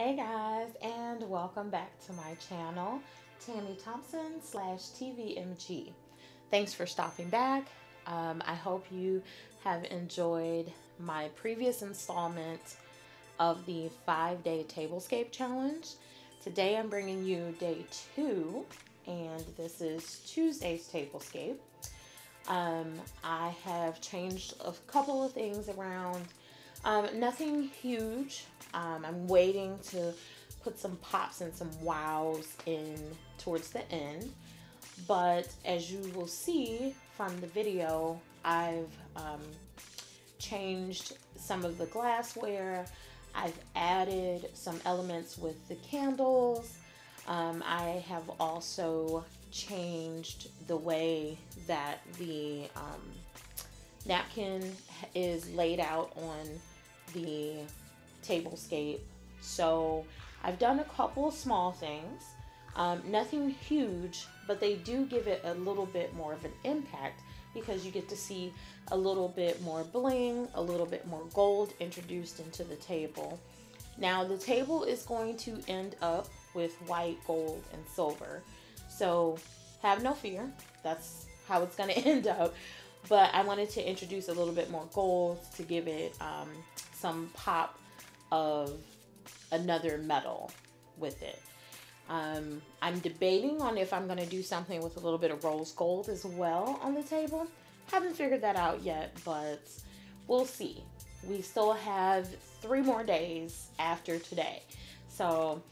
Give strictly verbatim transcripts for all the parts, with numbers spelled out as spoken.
Hey guys, and welcome back to my channel, Tammy Thompson slash T V M G. Thanks for stopping back. Um, I hope you have enjoyed my previous installment of the five day tablescape challenge. Today I'm bringing you day two, and this is Tuesday's tablescape. Um, I have changed a couple of things around. Um, nothing huge. Um, I'm waiting to put some pops and some wows in towards the end, but as you will see from the video, I've um, changed some of the glassware. I've added some elements with the candles. Um, I have also changed the way that the um, napkin is laid out on the tablescape. So I've done a couple of small things, um, nothing huge, but they do give it a little bit more of an impact because you get to see a little bit more bling, a little bit more gold introduced into the table. Now the table is going to end up with white, gold, and silver. So have no fear, that's how it's going to end up. But I wanted to introduce a little bit more gold to give it um, some pop of another metal with it. Um, I'm debating on if I'm going to do something with a little bit of rose gold as well on the table. Haven't figured that out yet, but we'll see. We still have three more days after today. So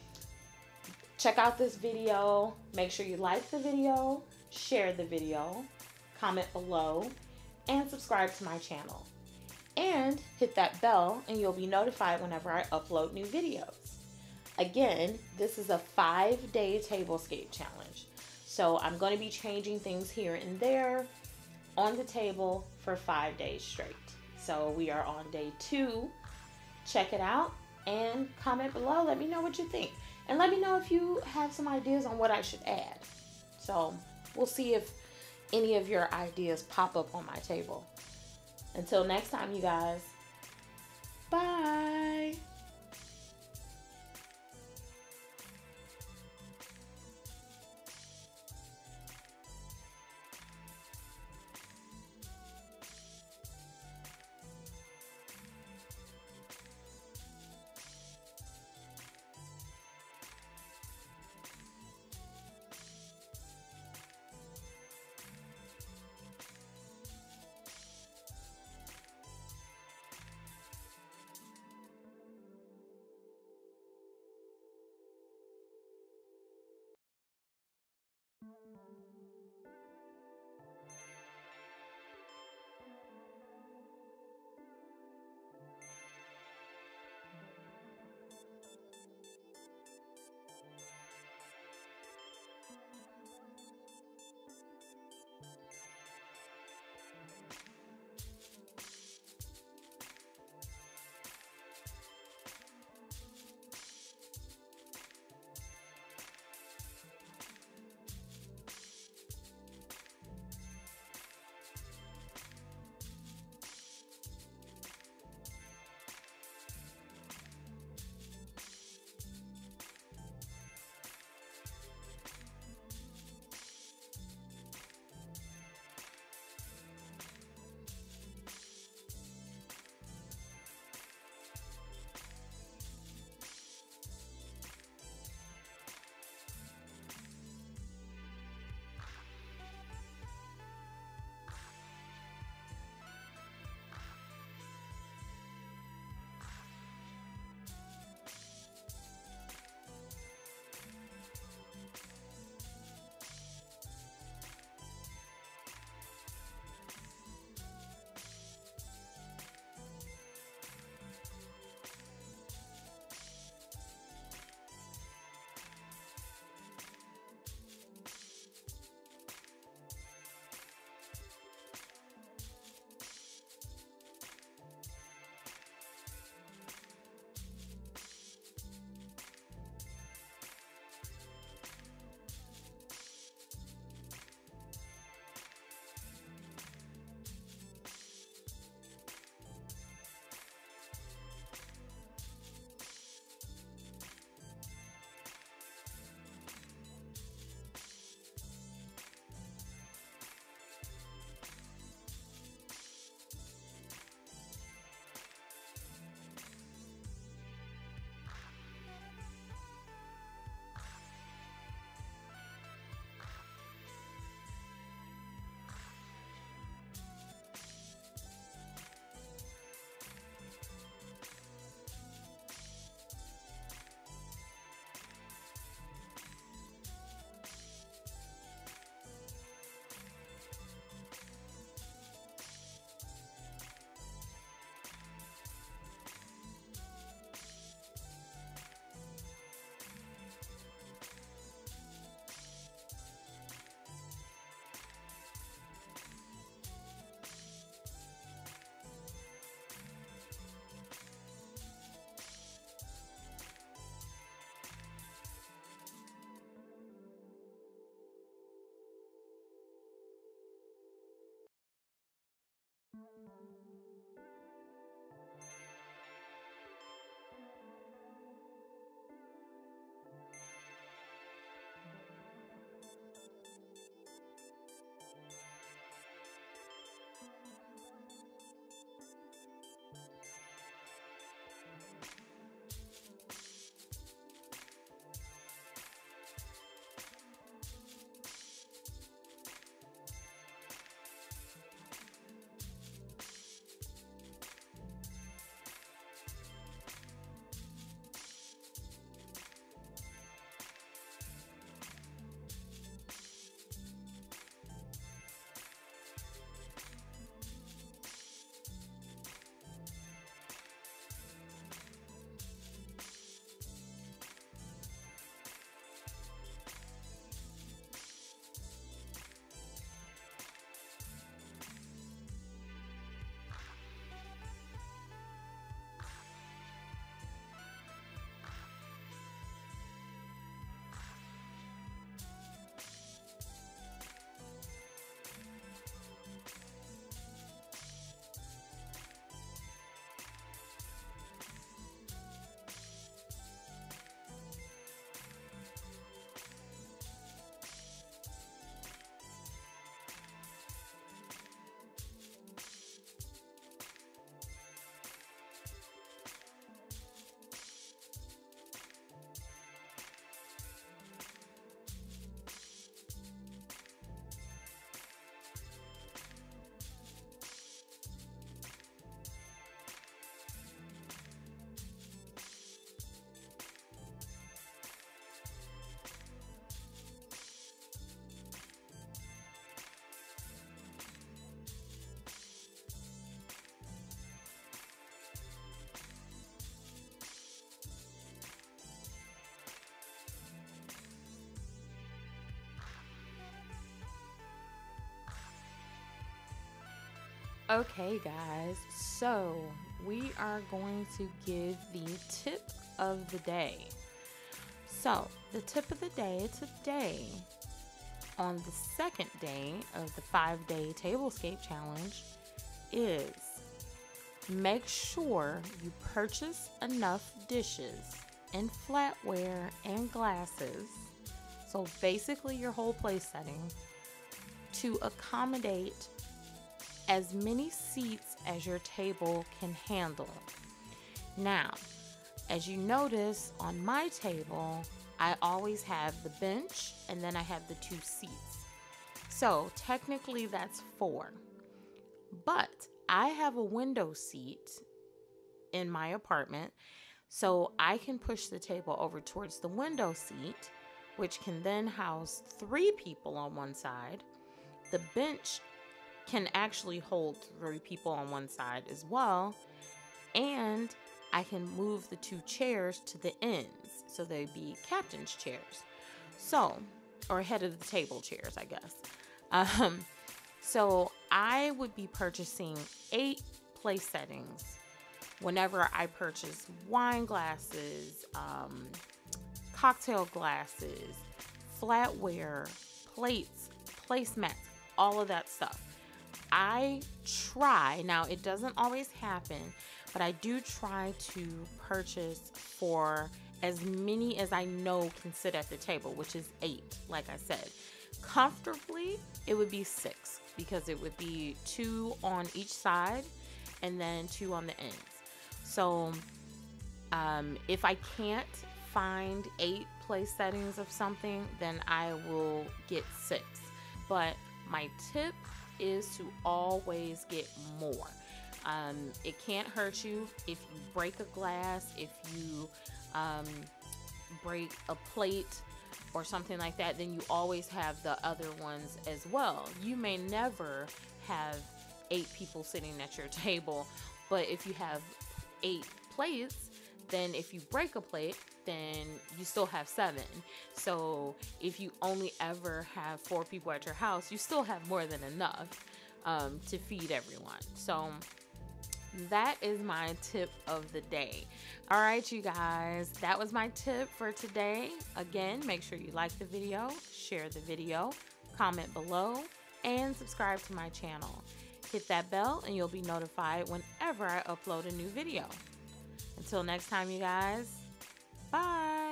check out this video. Make sure you like the video, share the video, comment below, and subscribe to my channel. And hit that bell and you'll be notified whenever I upload new videos. Again, this is a five day tablescape challenge. So I'm going to be changing things here and there on the table for five days straight. So we are on day two. Check it out and comment below. Let me know what you think. And let me know if you have some ideas on what I should add. So we'll see if any of your ideas pop up on my table. Until next time, you guys, bye. Okay guys, so we are going to give the tip of the day. So the tip of the day today, on the second day of the five-day tablescape challenge, is make sure you purchase enough dishes and flatware and glasses, so basically your whole place setting, to accommodate as many seats as your table can handle. Now, as you notice, on my table, I always have the bench and then I have the two seats. So technically that's four. But I have a window seat in my apartment, so I can push the table over towards the window seat, which can then house three people on one side. The bench can actually hold three people on one side as well, and I can move the two chairs to the ends, so they'd be captain's chairs, so, or head of the table chairs, I guess. Um, so I would be purchasing eight place settings whenever I purchase wine glasses, um, cocktail glasses, flatware, plates, placemats, all of that stuff. I try, now it doesn't always happen, but I do try to purchase for as many as I know can sit at the table, which is eight, like I said. Comfortably, it would be six, because it would be two on each side and then two on the ends. So um, if I can't find eight place settings of something, then I will get six. But my tip is to always get more. Um, it can't hurt you if you break a glass, if you um, break a plate or something like that, then you always have the other ones as well. You may never have eight people sitting at your table, but if you have eight plates, then if you break a plate, then you still have seven. So if you only ever have four people at your house, you still have more than enough um, to feed everyone. So that is my tip of the day. All right, you guys, that was my tip for today. Again, make sure you like the video, share the video, comment below, and subscribe to my channel. Hit that bell and you'll be notified whenever I upload a new video. Until next time, you guys, bye.